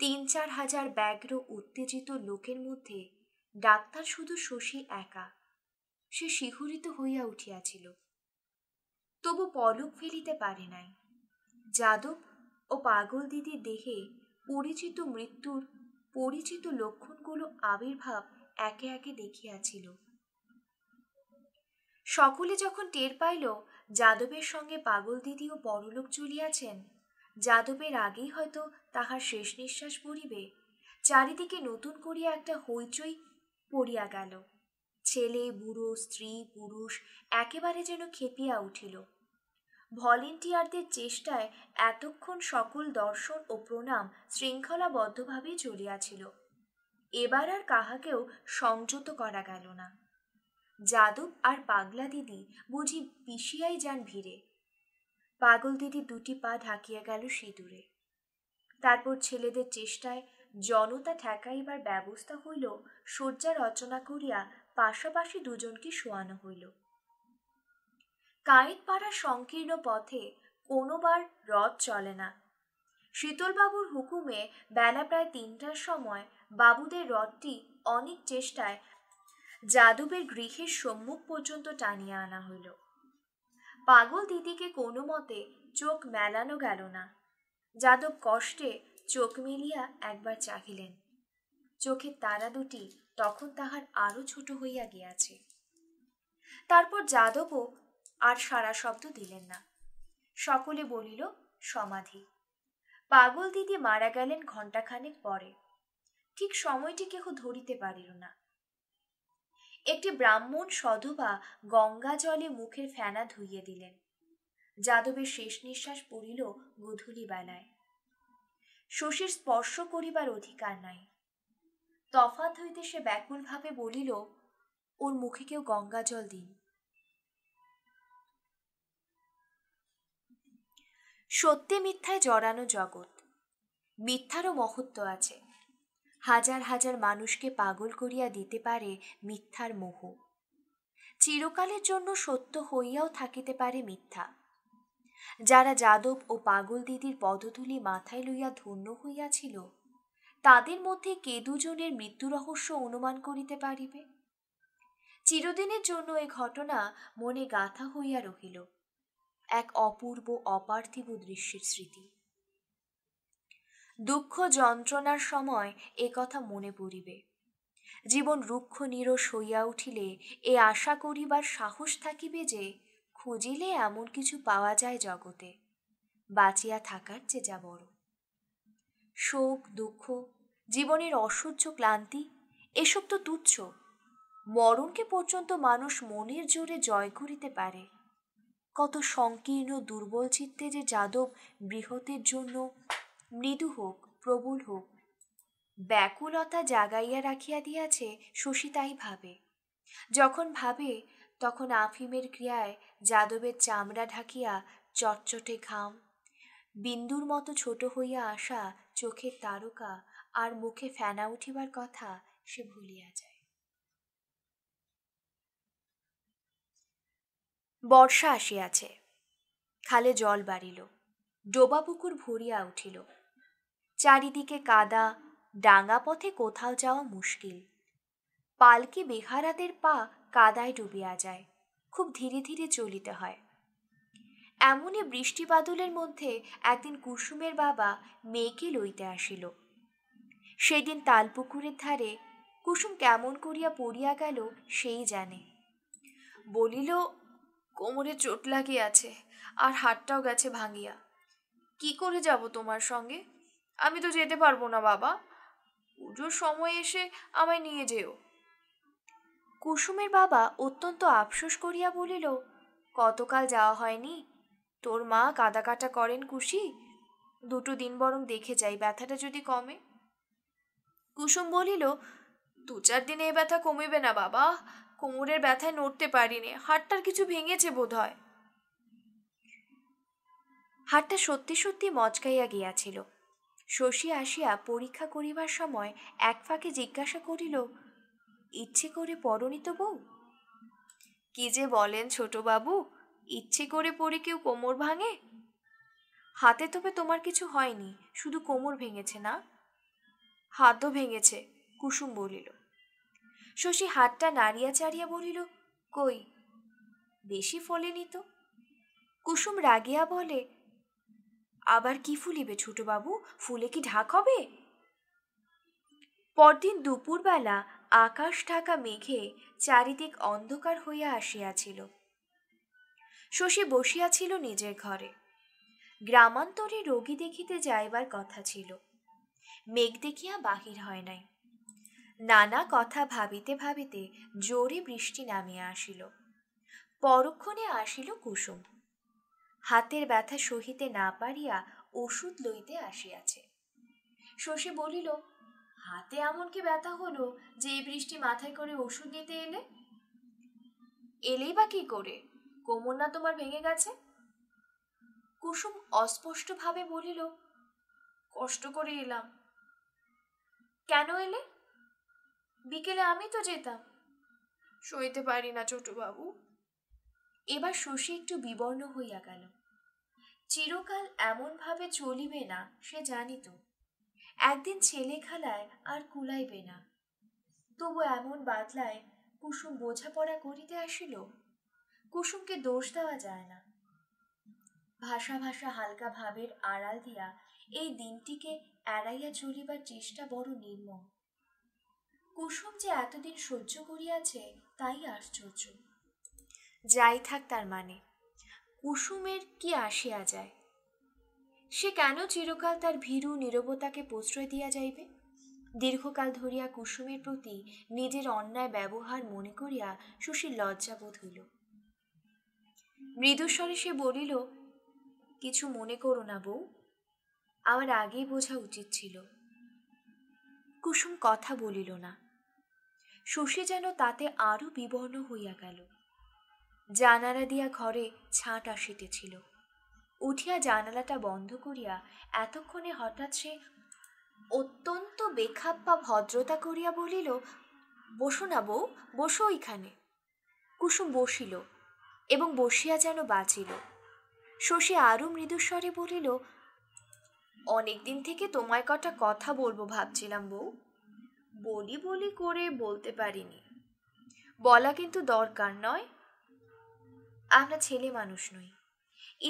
৩-৪ হাজার ব্যগ্র উত্তেজিত লোকের মধ্যে ডাক্তার শুধু শশী একা। সে শিহরিত হইয়া উঠিয়াছিল, তবু পলক ফেলিতে পারে নাই। যাদব ও পাগল দিদির দেহে পরিচিত মৃত্যুর পরিচিত লক্ষণগুলো আবির্ভাব একে একে দেখিয়াছিল। সকলে যখন টের পাইল যাদবের সঙ্গে পাগল দিদিও পরলোক চলিয়াছেন, যাদবের আগেই হয়তো তাহার শেষ নিঃশ্বাস পড়িবে, চারিদিকে নতুন করিয়া একটা হইচই পড়িয়া গেল। ছেলে বুড়ো, স্ত্রী পুরুষ একেবারে যেন খেপিয়া উঠিল। ভলেন্টিয়ারদের চেষ্টায় এতক্ষণ সকল দর্শন ও প্রণাম শৃঙ্খলাবদ্ধভাবেই চলিয়াছিল, এবার আর কাহাকেও সংযত করা গেল না। যাদব আর পাগলা দিদি বুঝি পিষিয়াই যান ভিড়ে। পাগল দিদি দুটি পা ঢাকিয়া গেল সিঁদুরে। তারপর ছেলেদের চেষ্টায় জনতা ঠেকাইবার ব্যবস্থা হইল, শয্যা রচনা করিয়া পাশাপাশি দুজনকে শোয়ানো হইল। কায়েতপাড়া সংকীর্ণ পথে কোনোবার রথ চলে না। শীতলবাবুর হুকুমে বেলা প্রায় ৩টার সময় বাবুদের রথটি অনেক চেষ্টায় যাদবের গৃহের সম্মুখ পর্যন্ত টানিয়া আনা হইল। পাগল দিদিকে কোনো মতে চোখ মেলানো গেল না। যাদব কষ্টে চোখ মেলিয়া একবার চাহিলেন, চোখের তারা দুটি তখন তাহার আরো ছোট হইয়া গিয়াছে। তারপর যাদবও আর সারা শব্দ দিলেন না। সকলে বলিল সমাধি। পাগল দিদি মারা গেলেন ঘণ্টাখানেক পরে, ঠিক সময়টি কেহ ধরিতে পারিল না। একটি ব্রাহ্মণ সধবা গঙ্গা জলে মুখের ফেনা ধুইয়ে দিলেন। যাদবের শেষ নিঃশ্বাস পড়িল গধূলি বেলায়। শশীর স্পর্শ করিবার অধিকার নাই, তফাত হইতে সে ব্যাকুল ভাবে বলিল, ওর মুখে কেউ গঙ্গা জল দিন। সত্যে মিথ্যায় জড়ানো জগৎ, মিথ্যারও মহত্ব আছে। হাজার হাজার মানুষকে পাগল করিয়া দিতে পারে মিথ্যার মোহ, চিরকালের জন্য সত্য হইয়াও থাকিতে পারে মিথ্যা। যারা যাদব ও পাগল দিদির পদধূলি মাথায় লইয়া ধন্য হইয়াছিল, তাদের মধ্যে কে দুজনের মৃত্যু রহস্য অনুমান করিতে পারিবে? চিরদিনের জন্য এ ঘটনা মনে গাঁথা হইয়া রহিল, এক অপূর্ব অপার্থিব দৃশ্যের স্মৃতি। দুঃখ যন্ত্রণার সময় এ কথা মনে পড়িবে। জীবন রুক্ষ নিরস হইয়া উঠিলে এ আশা করিবার সাহস থাকিবে যে খুঁজিলে এমন কিছু পাওয়া যায় জগতে, বাঁচিয়া থাকার যে যা বড়। শোক, দুঃখ, জীবনের অসহ্য ক্লান্তি, এসব তো তুচ্ছ। মরণকে পর্যন্ত মানুষ মনের জোরে জয় করিতে পারে। কত সংকীর্ণ দুর্বল চিত্তে যে যাদব বৃহতের জন্য মৃদু হোক প্রবল হোক ব্যাকুলতা জাগাইয়া রাখিয়া দিয়াছে, শশী তাই ভাবে। যখন ভাবে তখন আফিমের ক্রিয়ায় যাদবের চামড়া ঢাকিয়া চটচটে ঘাম, বিন্দুর মতো ছোট হইয়া আসা চোখের তারকা আর মুখে ফেনা উঠিবার কথা সে ভুলিয়া যায়। বর্ষা আসিয়াছে, খালে জল বাড়িল, ডোবা পুকুর ভরিয়া উঠিল। চারিদিকে কাদা, ডাঙ্গা পথে কোথাও যাওয়া মুশকিল। পালকি বেহারাদের পা কাদায় ডুবিয়া যায়, খুব ধীরে ধীরে চলিতে হয়। এমনই বৃষ্টি বাদলের মধ্যে একদিন কুসুমের বাবা মেয়েকে লইতে আসিল। সেদিন তালপুকুরের ধারে কুসুম কেমন করিয়া পড়িয়া গেল সেই জানে। বলিল, কোমরে চোট লাগিয়াছে আর হাতটাও গেছে ভাঙিয়া, কি করে যাব তোমার সঙ্গে? আমি তো যেতে পারবো না বাবা, পুজোর সময় এসে আমায় নিয়ে যেও। কুসুমের বাবা অত্যন্ত আফসোস করিয়া বলিল, কতকাল যাওয়া হয়নি, তোর মা কাদা কাটা করেন কুশি, দুটো দিন বরং দেখে যাই, ব্যথাটা যদি কমে। কুসুম বলিল, দু চার দিনে এ ব্যথা কমিবে না বাবা, কোমরের ব্যথায় নড়তে পারিনি, হাড়টার কিছু ভেঙেছে বোধ হয়। হাড়টা সত্যি সত্যি মচকাইয়া গিয়াছিল। শশী আসিয়া পরীক্ষা করিবার সময় এক ফাঁকে জিজ্ঞাসা করিল, ইচ্ছে করে পড়নি তো বউ? কি যে বলেন ছোটবাবু, ইচ্ছে করে পড়ে কেউ কোমর ভাঙে? হাতে তবে তোমার কিছু হয়নি, শুধু কোমর ভেঙেছে না? হাতও ভেঙেছে, কুসুম বলিল। শশী হাতটা নাড়িয়া চাড়িয়া বলিল, কই বেশি ফলেনি তো। কুসুম রাগিয়া বলে, আবার কি ফুলিবে ছোটবাবু, ফুলে কি ঢাক হবে? পরদিন দুপুরবেলা আকাশ ঢাকা মেঘে চারিদিক অন্ধকার হইয়া আসিয়াছিল। শশী বসিয়াছিল নিজের ঘরে। গ্রামান্তরে রোগী দেখিতে যাইবার কথা ছিল, মেঘ দেখিয়া বাহির হয় নাই। নানা কথা ভাবিতে ভাবিতে জোরে বৃষ্টি নামিয়া আসিল। পরক্ষণে আসিল কুসুম, হাতের ব্যথা সহিতে না পারিয়া ওষুধ লইতে আসিয়াছে। শশী বলিল, হাতে এমন কি ব্যথা হলো যে এই বৃষ্টি মাথায় করে ওষুধ নিতে এলে? এলেই বা কি করে, কোমর না তোমার ভেঙে গেছে? কুসুম অস্পষ্টভাবে বলিল, কষ্ট করে এলাম। কেন এলে? বিকেলে আমি তো যেতাম। সইতে পারি না ছোটবাবু। এবার শশী একটু বিবর্ণ হইয়া গেল। চিরকাল এমনভাবে চলিবে না সে জানিত, একদিন ছেলে খেলায় আর কুলাইবে না। তবু এমন বাদলায় কুসুম বোঝাপড়া করিতে আসিল। কুসুমকে দোষ দেওয়া যায় না। ভাষা ভাষা হালকা ভাবের আড়াল দিয়া এই দিনটিকে এড়াইয়া চলিবার চেষ্টা বড় নির্মম। কুসুম যে এতদিন সহ্য করিয়াছে তাই আশ্চর্য। যাই থাক, তার মানে কুসুমের কি আসিয়া যায়? সে কেন চিরকাল তার ভীরু নীরবতাকে প্রশ্রয় দিয়া যাইবে? দীর্ঘকাল ধরিয়া কুসুমের প্রতি নিজের অন্যায় ব্যবহার মনে করিয়া শশীর লজ্জাবোধ হইল। মৃদুস্বরে সে বলিল, কিছু মনে করো না বউ, আমার আগেই বোঝা উচিত ছিল। কুসুম কথা বলিল না। শশী যেন তাতে আরও বিবর্ণ হইয়া গেল। জানালা দিয়া ঘরে ছাঁট আসিতেছিল। উঠিয়া জানালাটা বন্ধ করিয়া এতক্ষণে হঠাৎ সে অত্যন্ত বেখাপ্পা ভদ্রতা করিয়া বলিল, বসো না বউ, বসো ওইখানে। কুসুম বসিল এবং বসিয়া যেন বাঁচিল। শশী আরও মৃদুস্বরে বলিল, অনেকদিন থেকে তোমায় কটা কথা বলবো ভাবছিলাম বউ, বলি বলি করে বলতে পারিনি। বলা কিন্তু দরকার নয়, আমরা ছেলে মানুষ নই,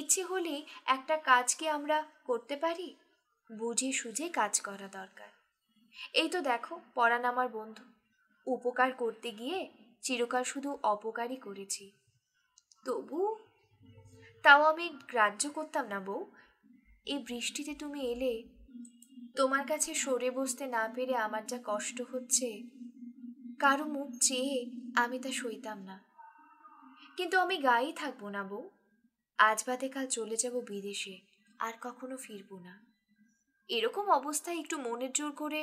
ইচ্ছে হলেই একটা কাজকে আমরা করতে পারি, বুঝে সুঝে কাজ করা দরকার। এই তো দেখো পরাণ আমার বন্ধু, উপকার করতে গিয়ে চিরকাল শুধু অপকারই করেছি, তবু তাও আমি গ্রাহ্য করতাম না বউ। এই বৃষ্টিতে তুমি এলে, তোমার কাছে সরে বসতে না পেরে আমার যা কষ্ট হচ্ছে, কারো মুখ চেয়ে আমি তা সইতাম না। কিন্তু আমি গায়েই থাকবো না বউ, আজ বাদে কাল চলে যাব বিদেশে, আর কখনো ফিরব না। এরকম অবস্থায় একটু মনের জোর করে।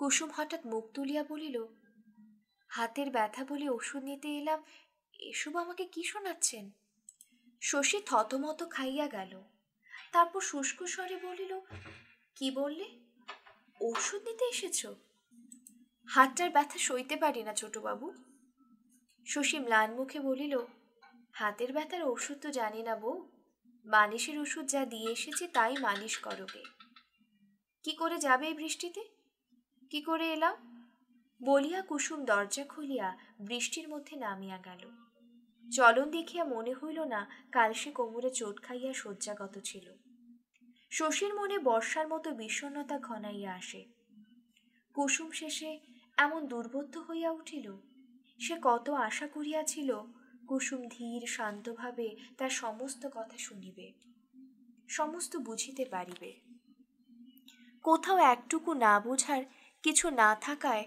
কুসুম হঠাৎ মুখ তুলিয়া বলিল, হাতের ব্যথা বলে ওষুধ নিতে এলাম, এসব আমাকে কি শোনাচ্ছেন? শশী থতমত খাইয়া গেল। তারপর শুষ্ক স্বরে বলিল, কি বললে? ওষুধ নিতে এসেছ? হাতটার ব্যথা সইতে পারি না ছোটবাবু। শশী ম্লান মুখে বলিল, হাতের ব্যথার ওষুধ তো জানি না বউ, মালিশের ওষুধ যা দিয়ে এসেছি তাই মালিশ করবে। কি করে যাবে এই বৃষ্টিতে? কি করে এলাম বলিয়া কুসুম দরজা খুলিয়া বৃষ্টির মধ্যে নামিয়া গেল। চলন দেখিয়া মনে হইল না কাল সে কোমরে চোট খাইয়া শয্যাগত ছিল। শশীর মনে বর্ষার মতো বিষণ্ণতা ঘনাইয়া আসে। কুসুম শেষে এমন দুর্বোধ্য হইয়া উঠিল। সে কত আশা করিয়াছিল কুসুম ধীর শান্তভাবে তার সমস্ত কথা শুনিবে, সমস্ত বুঝিতে পারিবে। কোথাও একটুকু না বোঝার কিছু না থাকায়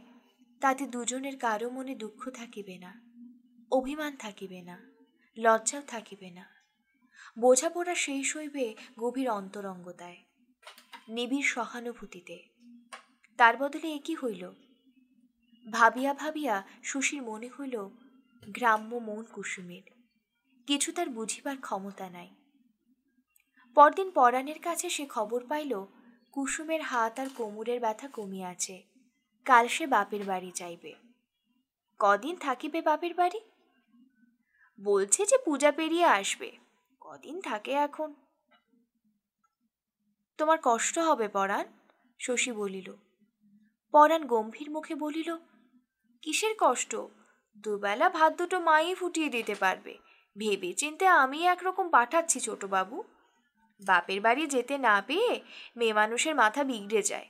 তাতে দুজনের কারো মনে দুঃখ থাকিবে না, অভিমান থাকিবে না, লজ্জাও থাকিবে না। বোঝাপড়া শেষ হইবে গভীর অন্তরঙ্গতায়, নিবিড় সহানুভূতিতে। তার বদলে এ কি হইল? ভাবিয়া ভাবিয়া শশীর মনে হইল গ্রাম্য মন কুসুমের, কিছু তার বুঝিবার ক্ষমতা নাই। পরদিন পরাণের কাছে সে খবর পাইল কুসুমের হাত আর কোমরের ব্যথা কমিয়াছে, কাল সে বাপের বাড়ি যাইবে। কদিন থাকিবে বাপের বাড়ি? বলছে যে পূজা পেরিয়ে আসবে, কদিন থাকে এখন। তোমার কষ্ট হবে পরাণ, শশী বলিল। পরাণ গম্ভীর মুখে বলিল, কিসের কষ্ট? দুবেলা ভাত দুটো মাই ফুটিয়ে দিতে পারবে, ভেবে চিনতে আমি একরকম পাঠাচ্ছি ছোটবাবু। বাপের বাড়ি যেতে না পেয়ে মেয়ে মানুষের মাথা বিগড়ে যায়।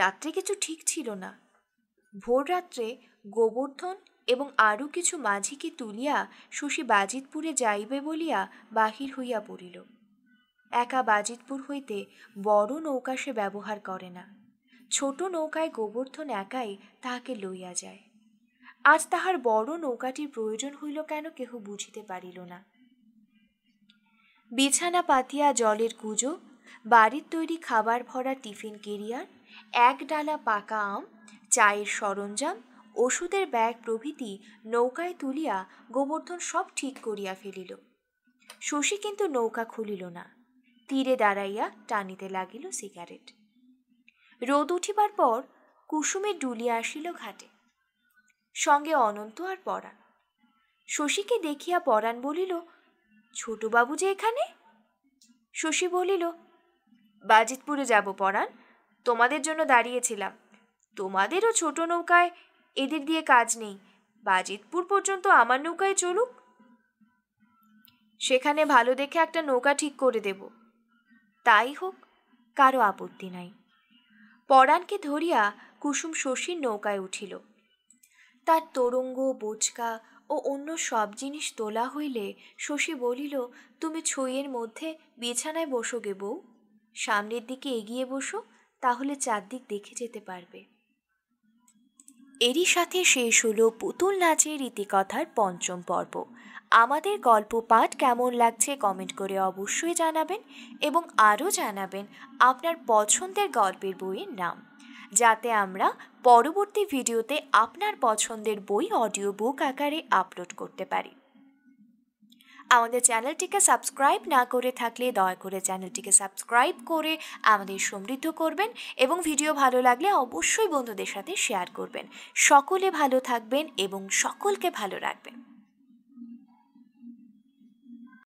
রাত্রে কিছু ঠিক ছিল না। ভোর রাত্রে গোবর্ধন এবং আরও কিছু মাঝিকে তুলিয়া শশী বাজিতপুরে যাইবে বলিয়া বাহির হইয়া পড়িল। একা বাজিতপুর হইতে বড় নৌকা সে ব্যবহার করে না, ছোট নৌকায় গোবর্ধন একাই তাহাকে লইয়া যায়। আজ তাহার বড় নৌকাটির প্রয়োজন হইল কেন কেহ বুঝিতে পারিল না। বিছানা পাতিয়া জলের কুজো, বাড়ির তৈরি খাবার ভরা টিফিন কেরিয়ার, এক ডালা পাকা আম, চায়ের সরঞ্জাম, ওষুধের ব্যাগ প্রভৃতি নৌকায় তুলিয়া গোবর্ধন সব ঠিক করিয়া ফেলিল। শশী কিন্তু নৌকা খুলিল না, তীরে দাঁড়াইয়া টানিতে লাগিল সিগারেট। রোদ উঠিবার পর কুসুমে ডুলিয়া আসিল ঘাটে, সঙ্গে অনন্ত আর পরাণ। শশীকে দেখিয়া পরাণ বলিল, ছোটবাবু যে এখানে? শশী বলিল, বাজিতপুরে যাব পরাণ, তোমাদের জন্য দাঁড়িয়েছিলাম। তোমাদেরও ছোট নৌকায়, এদের দিয়ে কাজ নেই, বাজিতপুর পর্যন্ত আমার নৌকায় চলুক, সেখানে ভালো দেখে একটা নৌকা ঠিক করে দেব। তাই হোক, কারো আপত্তি নাই। পরাণকে ধরিয়া কুসুম শশীর নৌকায় উঠিল। তার তরঙ্গ, বোচকা ও অন্য সব জিনিস তোলা হইলে শশী বলিল, তুমি ছইয়ের মধ্যে বিছানায় বসো গে বউ, সামনের দিকে এগিয়ে বসো, তাহলে চারদিক দেখে যেতে পারবে। এরই সাথে শেষ হল পুতুল নাচের ইতিকথার পঞ্চম পর্ব। আমাদের গল্প পাঠ কেমন লাগছে কমেন্ট করে অবশ্যই জানাবেন এবং আরও জানাবেন আপনার পছন্দের গল্পের বইয়ের নাম, যাতে আমরা পরবর্তী ভিডিওতে আপনার পছন্দের বই অডিও বুক আকারে আপলোড করতে পারি। আমাদের চ্যানেলটিকে সাবস্ক্রাইব না করে থাকলে দয়া করে চ্যানেলটিকে সাবস্ক্রাইব করে আমাদের সমৃদ্ধ করবেন এবং ভিডিও ভালো লাগলে অবশ্যই বন্ধুদের সাথে শেয়ার করবেন। সকলে ভালো থাকবেন এবং সকলকে ভালো রাখবেন।